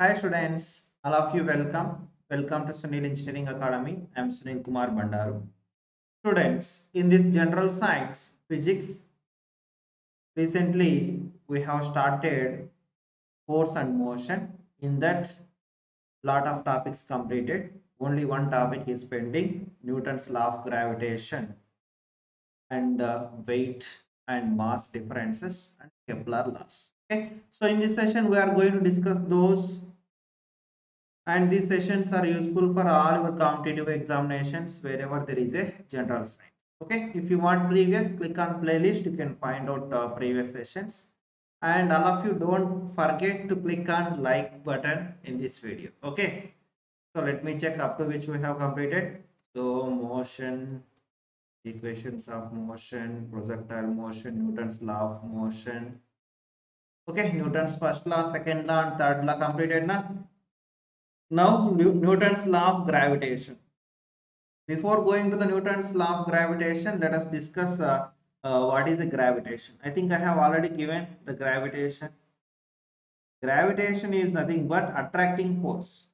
Hi students, all of you welcome to Sunil Engineering Academy. I am Sunil Kumar Bandaru. Students, in this general science, physics, recently we have started force and motion. In that, lot of topics completed. Only one topic is pending, Newton's law of gravitation and weight and mass differences and Kepler laws. Okay, so in this session we are going to discuss those. And these sessions are useful for all your competitive examinations wherever there is a general science. Okay, if you want previous, click on playlist. You can find out previous sessions. And all of you, don't forget to click on like button in this video. Okay, so let me check up to which we have completed. So motion, equations of motion, projectile motion, Newton's law of motion. Okay, Newton's first law, second law and third law completed na. Now Newton's law of gravitation. Before going to the Newton's law of gravitation, let us discuss what is the gravitation. I think I have already given the gravitation. Gravitation is nothing but attracting force.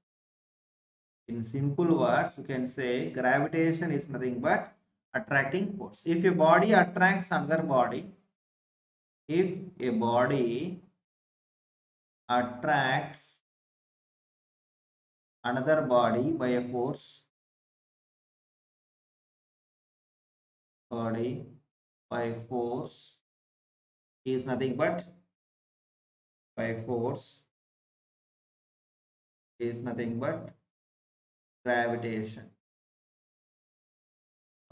In simple words, you can say gravitation is nothing but attracting force. If a body attracts another body, by a force, by force is nothing but gravitation.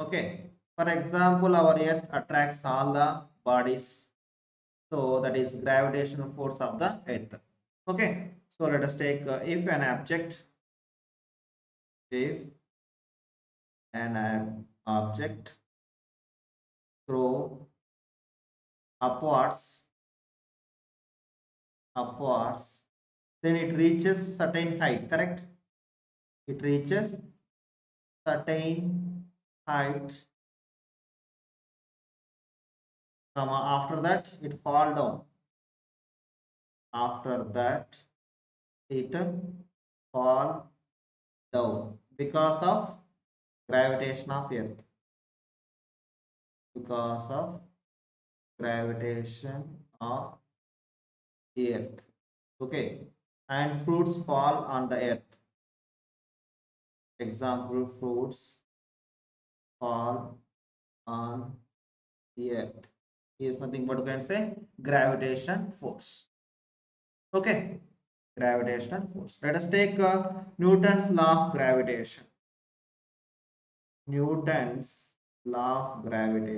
Okay, for example, our Earth attracts all the bodies, so that is gravitational force of the Earth. Okay, so let us take if an object throw upwards, then it reaches certain height, correct? It reaches certain height, comma, after that it fall down, because of gravitation of Earth. Okay, and fruits fall on the Earth. Example, fruits fall on the Earth is nothing but, you can say, gravitation force. Okay, gravitational force. Let us take Newton's law of gravitation. So according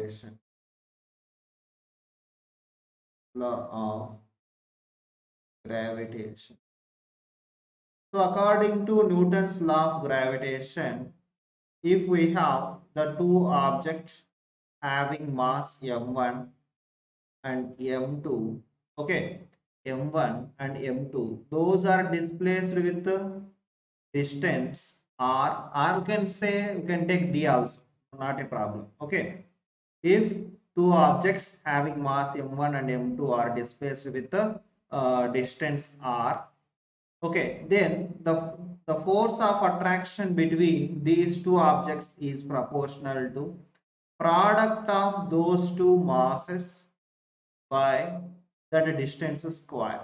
to Newton's law of gravitation, if we have the two objects having mass m1 and m2, okay, m1 and m2, those are displaced with the distance r. r can say, you can take d also, not a problem. Okay, if two objects having mass m1 and m2 are displaced with the distance r, okay, then the force of attraction between these two objects is proportional to product of those two masses by that distance square.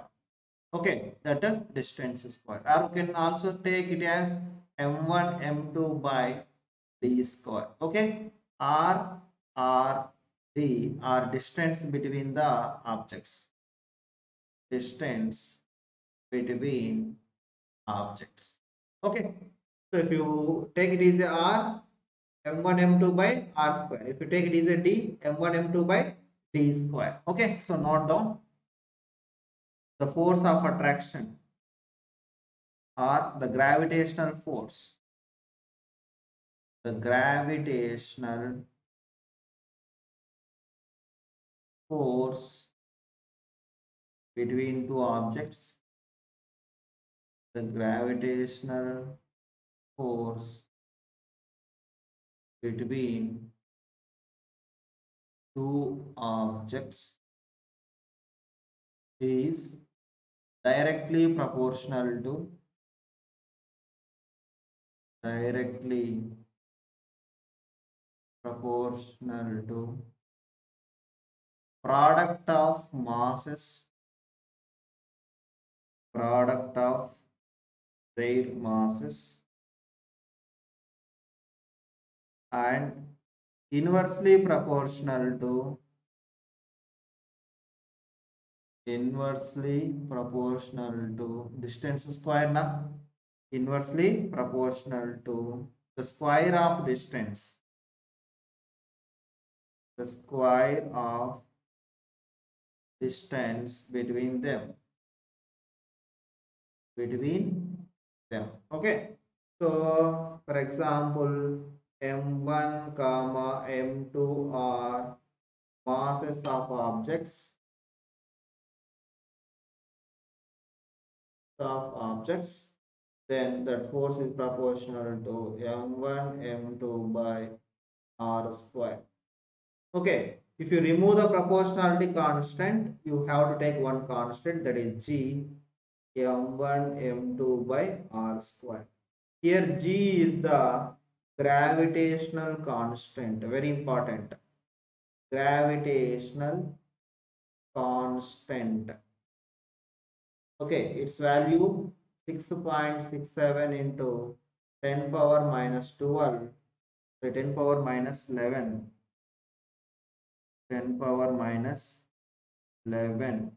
Okay, that distance square, or you can also take it as m1 m2 by d square. Okay, r d are distance between the objects, okay. So if you take it as a r, m1 m2 by r square. If you take it as a d, m1 m2 by d square. Okay, so note down, the force of attraction or the gravitational force, between two objects, is directly proportional to product of their masses and inversely proportional to distance square na, inversely proportional to the square of distance between them. Okay, so for example, m1 comma m2 are masses of objects, then that force is proportional to m1 m2 by r square. Okay, if you remove the proportionality constant, you have to take one constant, that is g, m1 m2 by r square. Here g is the gravitational constant, very important, gravitational constant. Okay, its value 6.67 into 10 power minus 12, 10 power minus 11, 10 power minus 11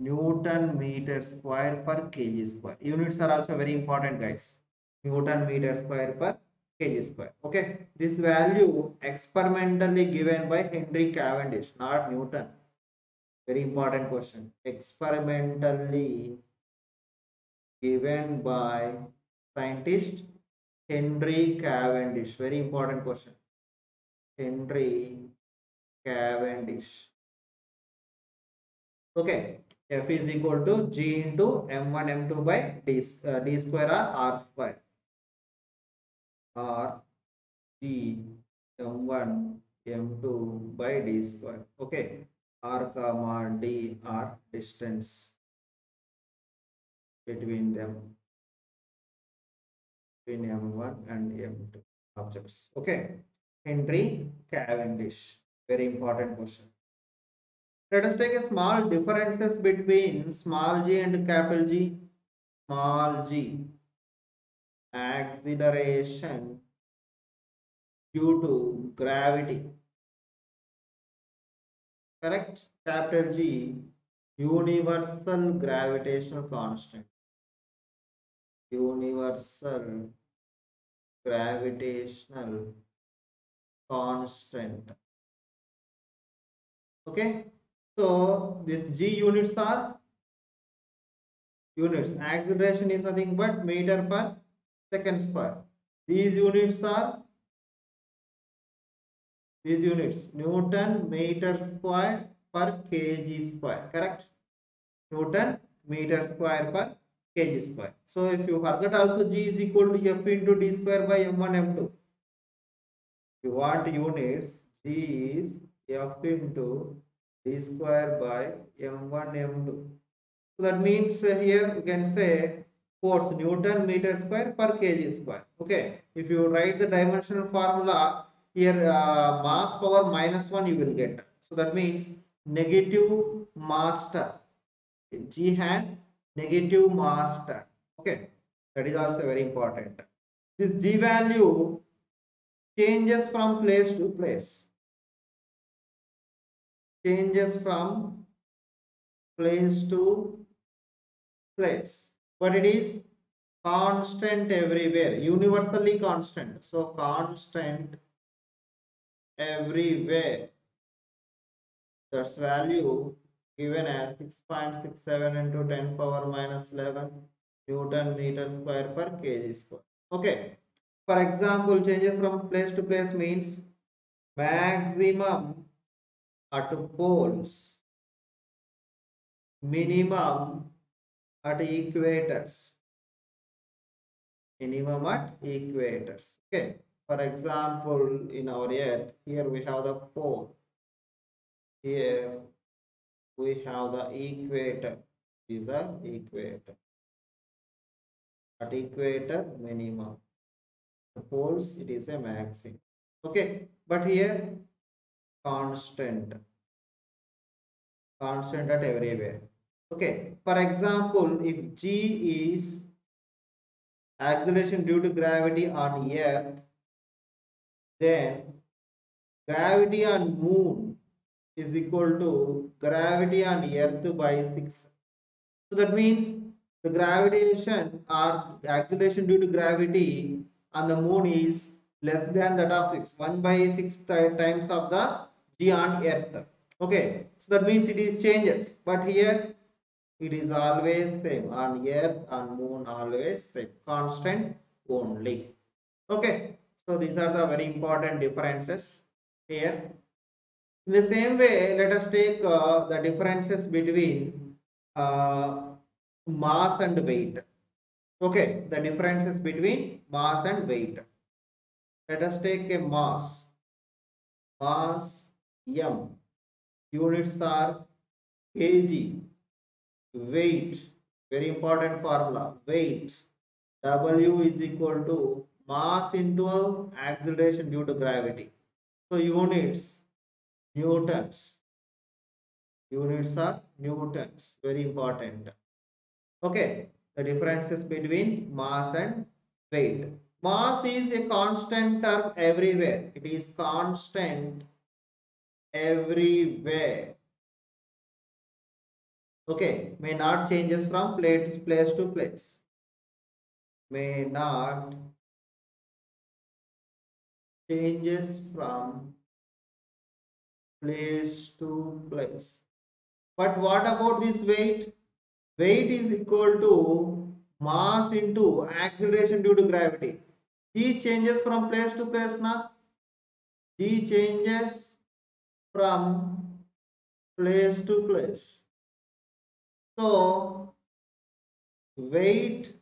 Newton meter square per kg square. Units are also very important, guys. Newton meter square per kg square. Okay, this value experimentally given by Henry Cavendish, not Newton. Very important question. Experimentally given by scientist Henry Cavendish. Very important question. Henry Cavendish. Okay, F is equal to G into M1 M2 by D square or R square. R G M1 M2 by D square. Okay. R comma D are distance between them, between M1 and M2 objects. Okay, Henry Cavendish, very important question. Let us take a small differences between small g and capital G. Small g, acceleration due to gravity. Correct. Capital G, universal gravitational constant. Universal gravitational constant. Okay. So this G units are units. Acceleration is nothing but meter per second square. These units Newton meter square per kg square. Correct, Newton meter square per kg square. So if you forget also, G is equal to F into D square by M1 M2. You want units, G is F into D square by M1 M2. So that means here you can say force Newton meter square per kg square. Okay, if you write the dimensional formula here, mass power minus 1 you will get. So that means negative mass term. G has negative mass term. Okay, that is also very important. This G value changes from place to place. Changes from place to place. But it is constant everywhere, universally constant. So constant everywhere. That's value given as 6.67 into 10 power minus 11 Newton meter square per kg square. Okay, for example, changes from place to place means maximum at poles, minimum at equators. Minimum at equators. Okay. For example, in our Earth, here we have the pole. Here we have the equator. These are equator. At equator minimum, the poles it is a maximum. Okay, but here constant at everywhere. Okay, for example, if G is acceleration due to gravity on Earth, then gravity on Moon is equal to gravity on Earth by 6. So that means the gravitation or acceleration due to gravity on the Moon is less than that of 6. 1 by 6 times of the G on Earth. Okay, so that means it is changes, but here it is always same. On Earth, on Moon, always same, constant only. Okay, so these are the very important differences here. In the same way, let us take the differences between mass and weight. Okay, the differences between mass and weight. Let us take a mass. Mass m, units are kg. Weight, very important formula, weight W is equal to mass into acceleration due to gravity. So units, newtons. Units are newtons, very important. Okay, the differences between mass and weight. Mass is a constant term everywhere. It is constant everywhere. Okay, may not changes from place to place. May not changes from place to place. But what about this weight? Weight is equal to mass into acceleration due to gravity. G changes from place to place now. G changes from place to place. So weight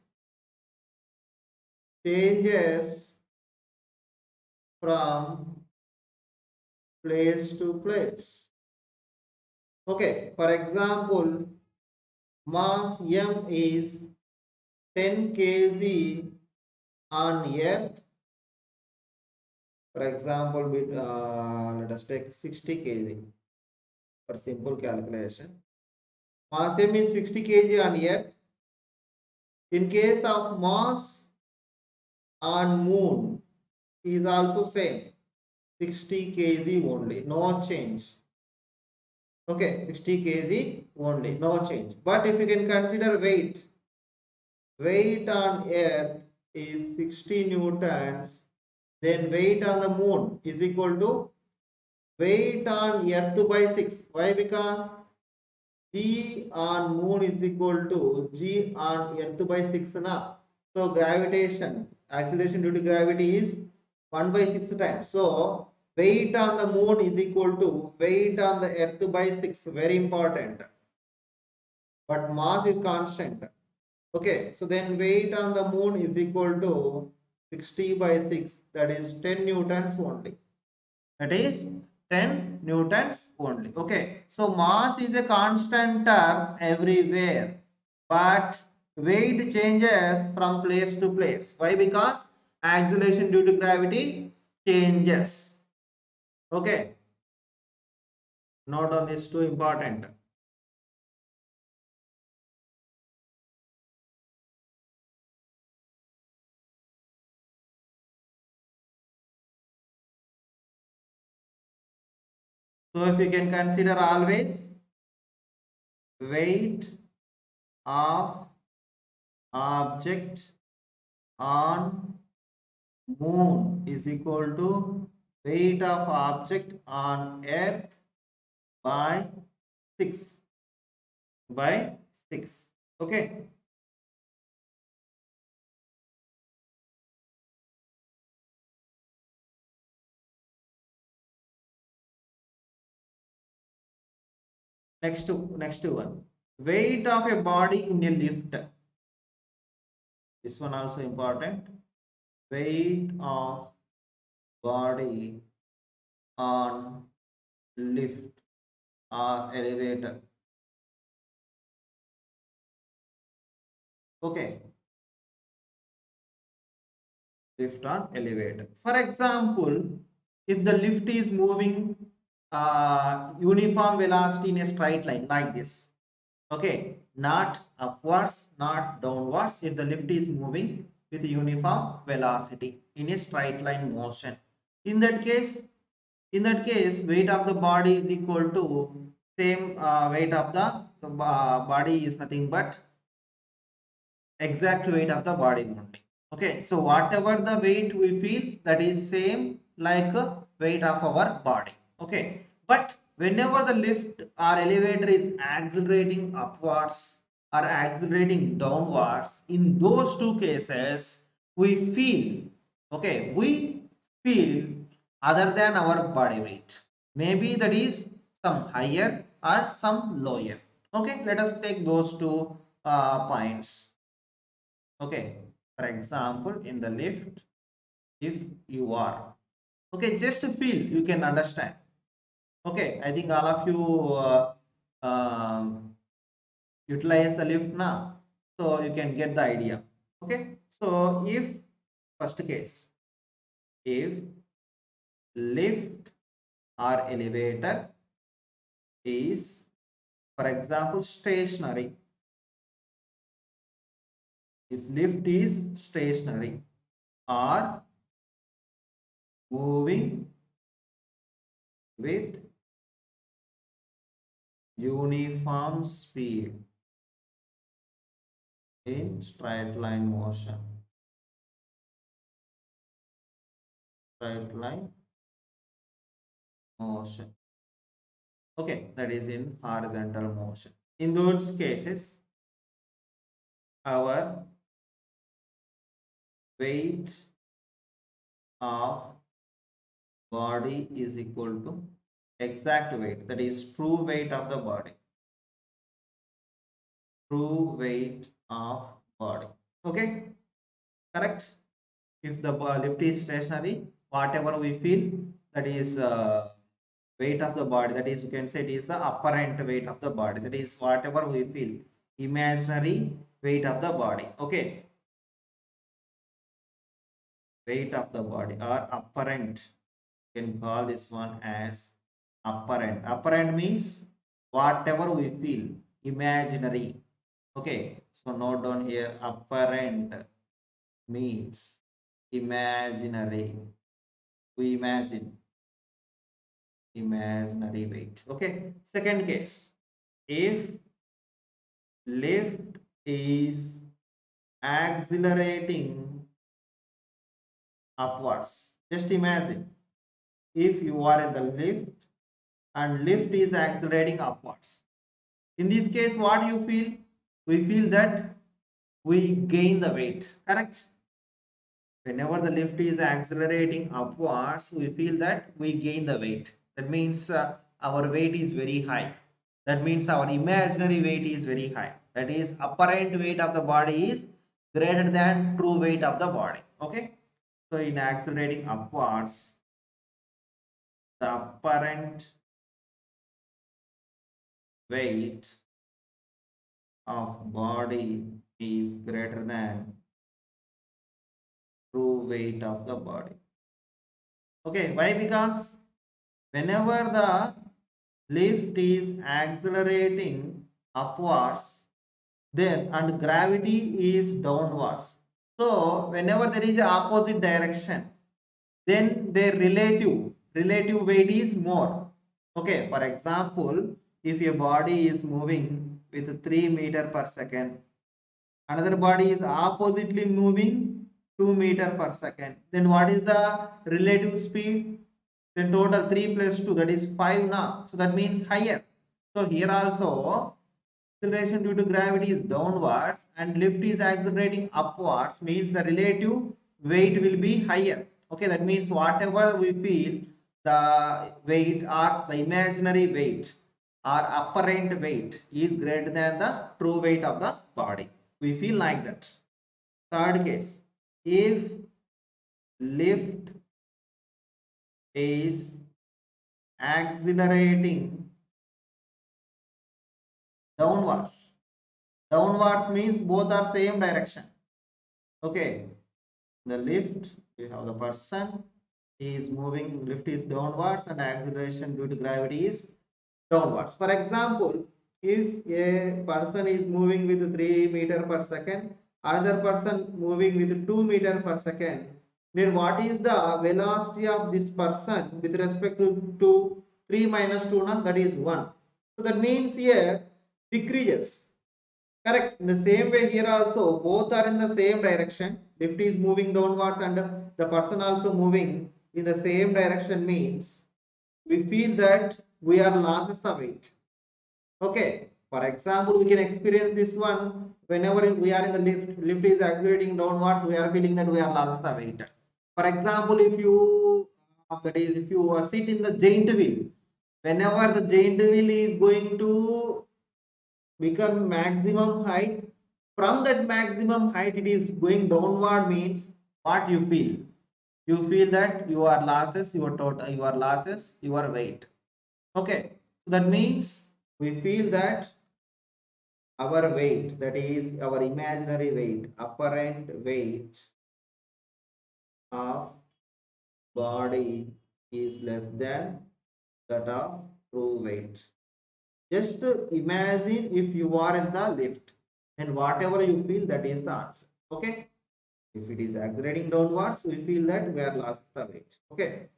changes from place to place. Okay, for example, mass m is 10 kg on Earth. For example, let us take 60 kg for simple calculation. Mass m is 60 kg on Earth. In case of mass on Moon is also same, 60 kg only, no change. Okay, 60 kg only, no change. But if you can consider weight, weight on Earth is 60 newtons, then weight on the Moon is equal to weight on Earth by 6. Why? Because G on Moon is equal to G on Earth by 6 now. So gravitation, acceleration due to gravity is 1 by 6 times. So weight on the Moon is equal to weight on the Earth by 6. Very important. But mass is constant. Okay, so then weight on the Moon is equal to 60 by 6. That is 10 newtons only. That is 10 newtons only. Okay, so mass is a constant term everywhere, but weight changes from place to place. Why? Because acceleration due to gravity changes. Okay, note on this, too important. So if you can consider always weight of object on Moon is equal to weight of object on Earth by 6. By 6. Okay. Next one. Weight of a body in a lift. This one also important. Weight of body on lift or elevator. Okay. Lift on elevator. For example, if the lift is moving uniform velocity in a straight line like this, okay, not upwards, not downwards, if the lift is moving with uniform velocity in a straight line motion, in that case weight of the body is equal to same weight of the body is nothing but exact weight of the body only. Okay, so whatever the weight we feel, that is same like weight of our body. Okay, but whenever the lift or elevator is accelerating upwards or accelerating downwards, in those two cases we feel, okay, we feel other than our body weight. Maybe that is some higher or some lower. Okay, let us take those two points. Okay, for example, in the lift, if you are, okay, just feel, you can understand. Okay, I think all of you utilize the lift now, so you can get the idea. Okay, so if first case, if lift or elevator is, for example, stationary, if lift is stationary or moving with uniform speed in straight line motion, okay, that is in horizontal motion, in those cases our weight of body is equal to exact weight, that is true weight of the body, true weight of body. Okay, correct. If the lift is stationary, whatever we feel, that is weight of the body, that is, you can say it is the apparent weight of the body, that is whatever we feel, imaginary weight of the body. Okay, weight of the body or apparent, you can call this one as apparent. Apparent means whatever we feel, imaginary. Okay, so note down here, apparent means imaginary, we imagine, imaginary weight. Okay, second case, if lift is accelerating upwards, just imagine, if you are in the lift and lift is accelerating upwards, in this case what you feel, we feel that we gain the weight. Correct, whenever the lift is accelerating upwards, we feel that we gain the weight, that means our weight is very high, that means our imaginary weight is very high, that is apparent weight of the body is greater than true weight of the body. Okay, so in accelerating upwards, the apparent weight of body is greater than true weight of the body. Okay, why? Because whenever the lift is accelerating upwards, then and gravity is downwards, so whenever there is an opposite direction, then their relative weight is more. Okay, for example, if your body is moving with 3 meters per second, another body is oppositely moving 2 meters per second, then what is the relative speed? Then total 3 plus 2, that is 5 now, so that means higher. So here also acceleration due to gravity is downwards and lift is accelerating upwards, means the relative weight will be higher. Okay, that means whatever we feel, the weight or the imaginary weight or apparent weight is greater than the true weight of the body, we feel like that. Third case, if lift is accelerating downwards, Downwards means both are same direction. Okay, the lift, we have the person, he is moving, lift is downwards and acceleration due to gravity is downwards. For example, if a person is moving with 3 meters per second, another person moving with 2 meters per second, then what is the velocity of this person with respect to 2? 3 minus 2, now that is 1. So that means here decreases. Correct. In the same way here also, both are in the same direction. Lift is moving downwards and the person also moving in the same direction means we feel that we are losses of weight. Okay. For example, we can experience this one whenever we are in the lift. Lift is accelerating downwards. We are feeling that we are losses of weight. For example, if you sit in the giant wheel, whenever the giant wheel is going to become maximum height, from that maximum height it is going downward means what you feel? You feel that you are losses your total, you are losses your weight. Okay, so that means we feel that our weight, that is our imaginary weight, apparent weight of body is less than that of true weight. Just imagine if you are in the lift and whatever you feel, that is the answer. Okay. If it is accelerating downwards, we feel that we are lost the weight. Okay.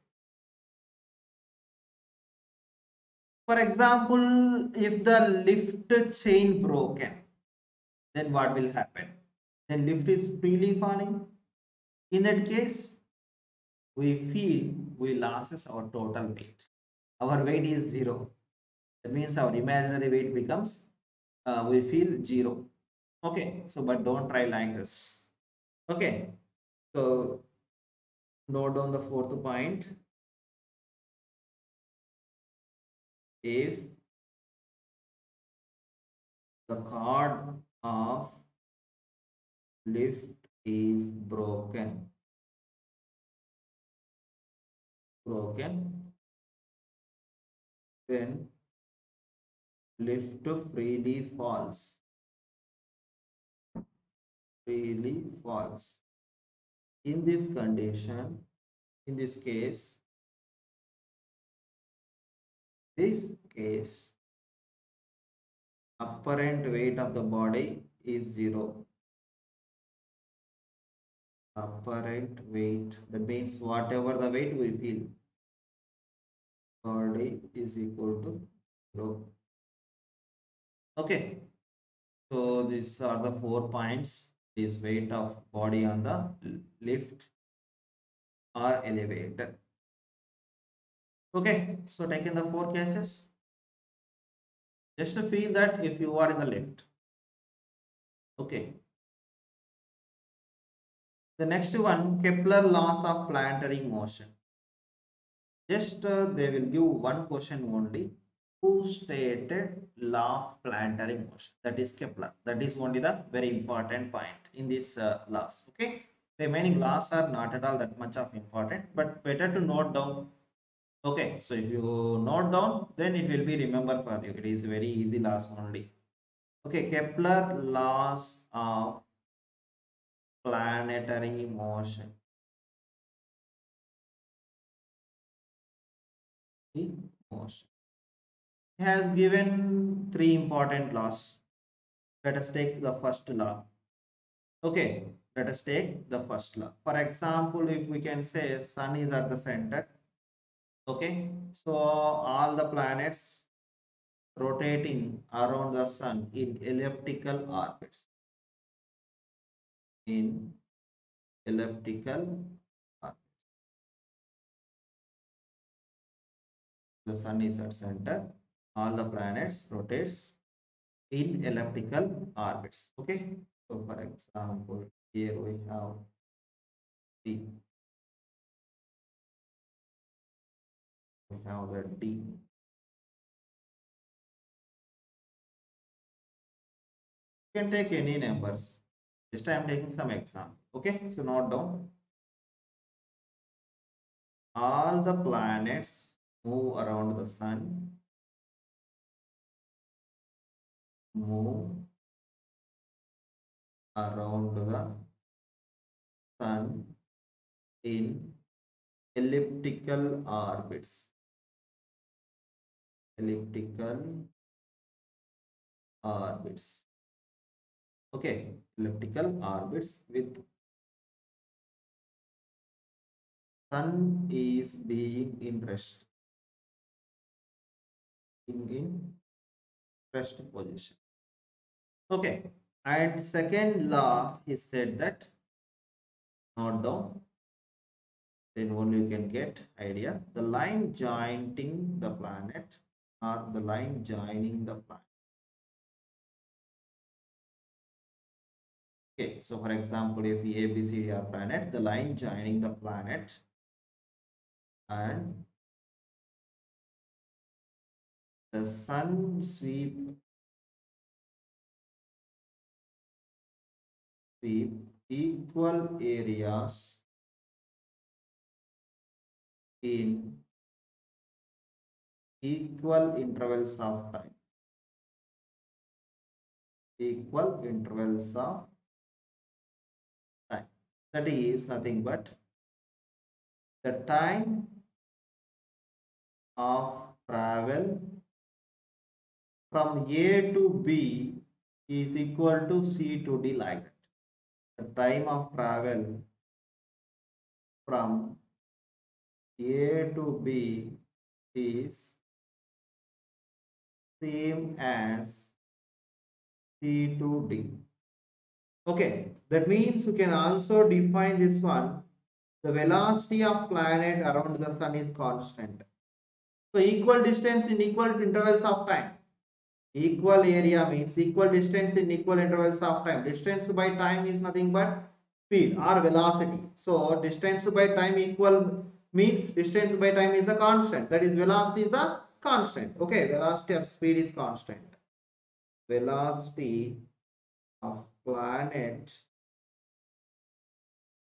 For example, if the lift chain broken, then what will happen? Then lift is freely falling. In that case, we feel we loses our total weight. Our weight is 0. That means our imaginary weight becomes, we feel 0. Okay, so but don't try like this. Okay, so note down the 4th point. If the cord of lift is broken, then lift freely falls. Freely falls. In this condition, in this case, apparent weight of the body is 0. Apparent weight, that means whatever the weight we feel, body is equal to 0. Okay, so these are the 4 points. This weight of body on the lift or elevator. Okay, so taking the 4 cases, just to feel that if you are in the lift. Okay, the next one, Kepler laws of planetary motion. Just they will give one question only. Who stated law of planetary motion? That is Kepler. That is only the very important point in this laws. Okay, remaining laws are not at all that much of important, but better to note down. Okay, so if you note down, then it will be remembered for you. It is very easy laws only. Okay, Kepler laws of planetary motion. Has given 3 important laws. Let us take the first law. Okay, let us take the first law. For example, if we can say sun is at the center. Okay, so all the planets rotating around the sun in elliptical orbits. In elliptical orbits. The sun is at center. All the planets rotates in elliptical orbits. Okay, so for example, here we have D. We have the D. You can take any numbers. This time I am taking some example. Okay, so note down. All the planets move around the sun. Move around the sun in elliptical orbits. Elliptical orbits with sun is being in rest position. Okay, and second law, he said that not down, then only you can get idea. The line joining the planet Okay, so for example, if ABCD are planet, the line joining the planet and the sun sweep equal areas in equal intervals of time. That is nothing but the time of travel from A to B is equal to C to D, like that. The time of travel from A to B is same as C to D. Okay, that means you can also define this one. The velocity of planet around the sun is constant. So equal distance in equal intervals of time. Equal area means equal distance in equal intervals of time. Distance by time is nothing but speed or velocity. So distance by time equal means distance by time is the constant. That is, velocity is the constant. Okay, velocity or speed is constant. Velocity of planet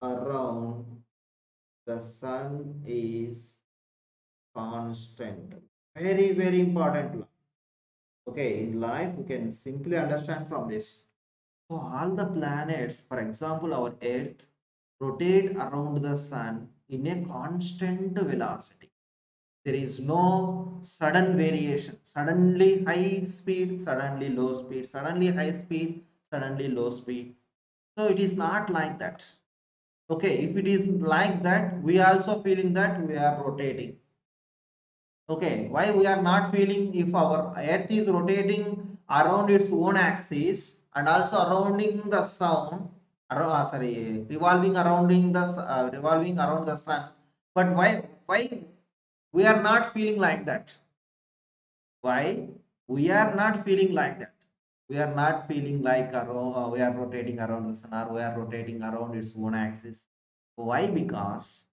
around the sun is constant. Very important law. Okay, in life you can simply understand from this. So all the planets, for example our Earth, rotate around the sun in a constant velocity. There is no sudden variation. Suddenly high speed, suddenly low speed, suddenly high speed, suddenly low speed. So it is not like that. Okay, if it is like that, we also feeling that we are rotating. Okay, why we are not feeling? If our Earth is rotating around its own axis and also revolving around the sun, but why we are not feeling like that? We are not feeling like we are rotating around the sun, or we are rotating around its own axis. Why? Because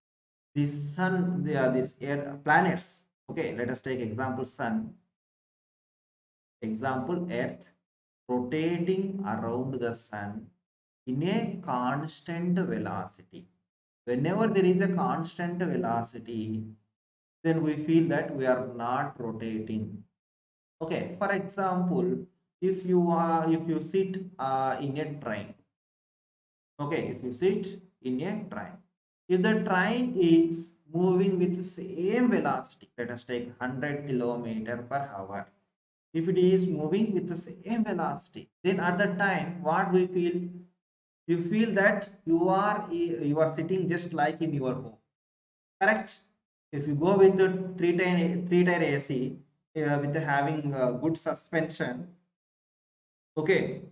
this sun, they are these planets. Okay, let us take example sun, example Earth, rotating around the sun in a constant velocity. Whenever there is a constant velocity, then we feel that we are not rotating. Okay, for example, if you sit in a train. Okay, if you sit in a train, if the train is moving with the same velocity, let us take 100 km/h. If it is moving with the same velocity, then at the time what we feel? You feel that you are sitting just like in your home. Correct? If you go with the three-tier AC with having good suspension. Okay,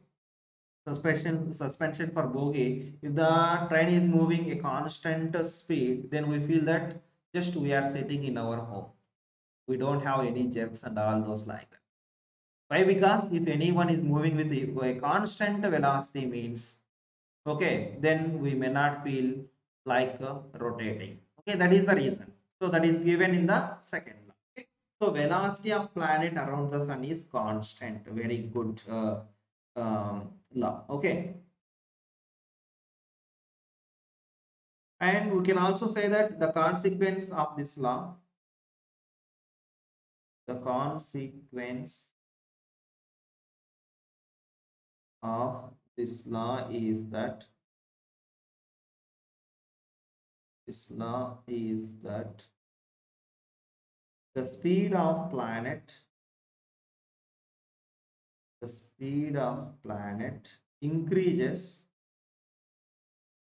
suspension for bogie. If the train is moving a constant speed, then we feel that just we are sitting in our home. We don't have any jerks and all those like that. Why? Because if anyone is moving with a constant velocity means, okay, then we may not feel like rotating. Okay, that is the reason. So that is given in the second law. Okay? So velocity of planet around the sun is constant. Very good law. Okay, and we can also say that the consequence of This law is that the speed of planet increases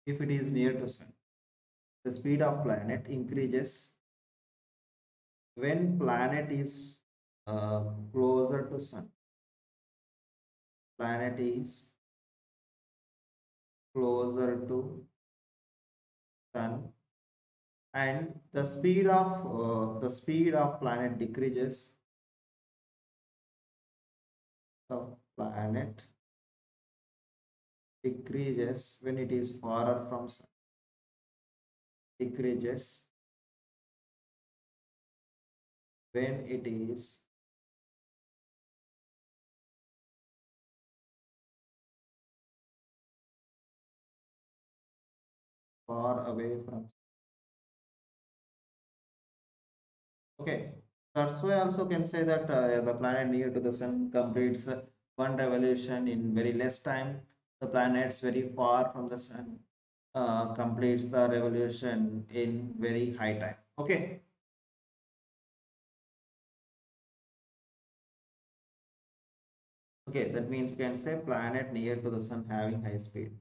if it is near to sun. The speed of planet increases when planet is closer to sun. Planet is closer to sun, and the speed of planet decreases. When it is farther from sun. Decreases when it is far away from. Okay, that's why also can say that the planet near to the sun completes one revolution in very less time. The planets very far from the sun completes the revolution in very high time. Okay. Okay, that means you can say planet near to the sun having high speed.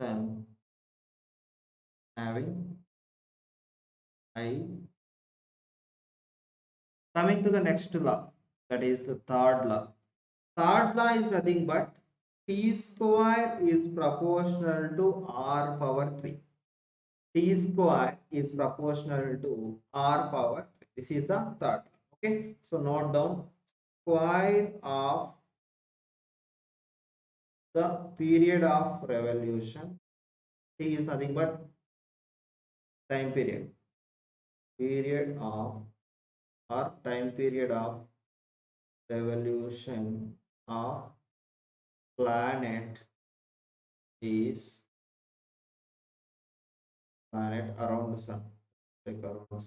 Sun having high. Coming to the next law, that is the third law. Third law is nothing but T square is proportional to R power 3. T square is proportional to R power 3. This is the third law. Okay, so note down, square of the period of revolution. T is nothing but time period. Period of or time period of revolution of planet is around the sun. Planet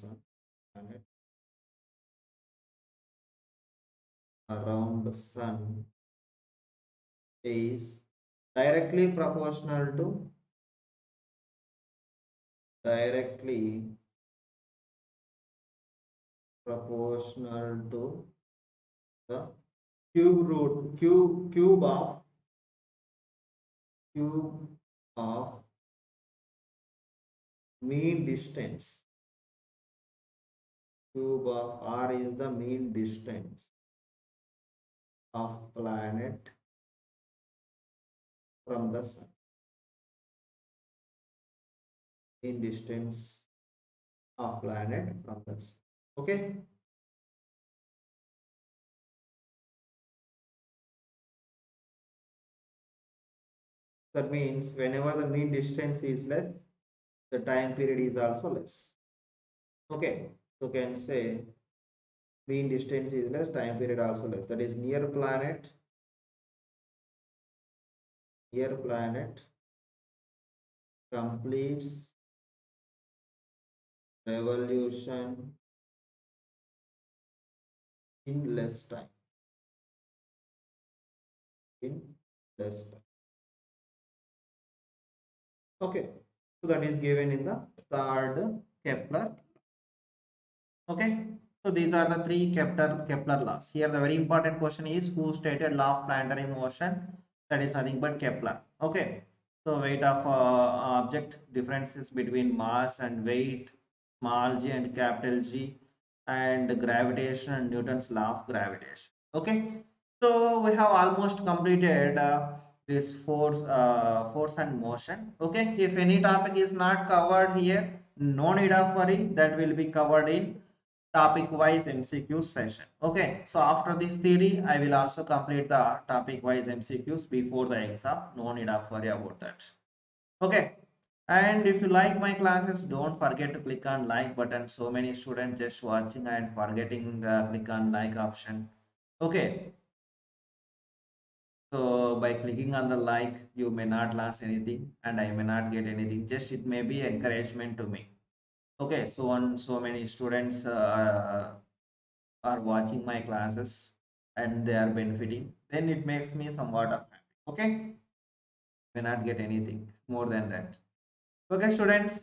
around the sun is directly proportional to the cube of mean distance. Cube of R is the mean distance of planet from the sun. Mean distance of planet from the sun. Okay. That means whenever the mean distance is less, the time period is also less. Okay, so can say mean distance is less, time period also less. That is near planet completes revolution in less time. Okay, so that is given in the third Kepler. Okay, so these are the three Kepler laws. Here the very important question is, who stated law of planetary motion? That is nothing but Kepler. Okay, so weight of object, differences between mass and weight, small g and capital G, and gravitation and Newton's law of gravitation. Okay, so we have almost completed this force and motion. Okay, if any topic is not covered here, no need of worry, that will be covered in topic wise MCQ session. Okay, so after this theory I will also complete the topic wise MCQs before the exam. No need of worry about that. Okay, and if you like my classes, don't forget to click on like button. So many students just watching and forgetting the click on like option. Okay, so by clicking on the like, you may not lose anything and I may not get anything, just it may be encouragement to me. Okay, so many students are watching my classes and they are benefiting, then it makes me somewhat of happy. Okay, may not get anything more than that. Okay students,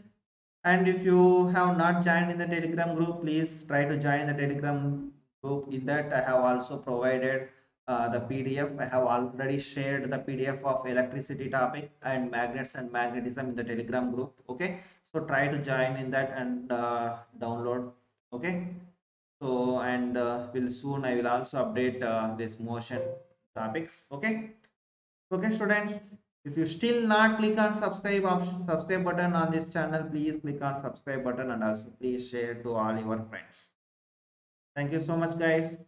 and if you have not joined in the Telegram group, please try to join the Telegram group. In that I have also provided the PDF. I have already shared the PDF of electricity topic and magnets and magnetism in the Telegram group. Okay, so try to join in that and download. Okay, so and will soon I will also update this motion topics. Okay students, if you still not click on subscribe button on this channel, please click on subscribe button and also please share to all your friends. Thank you so much guys.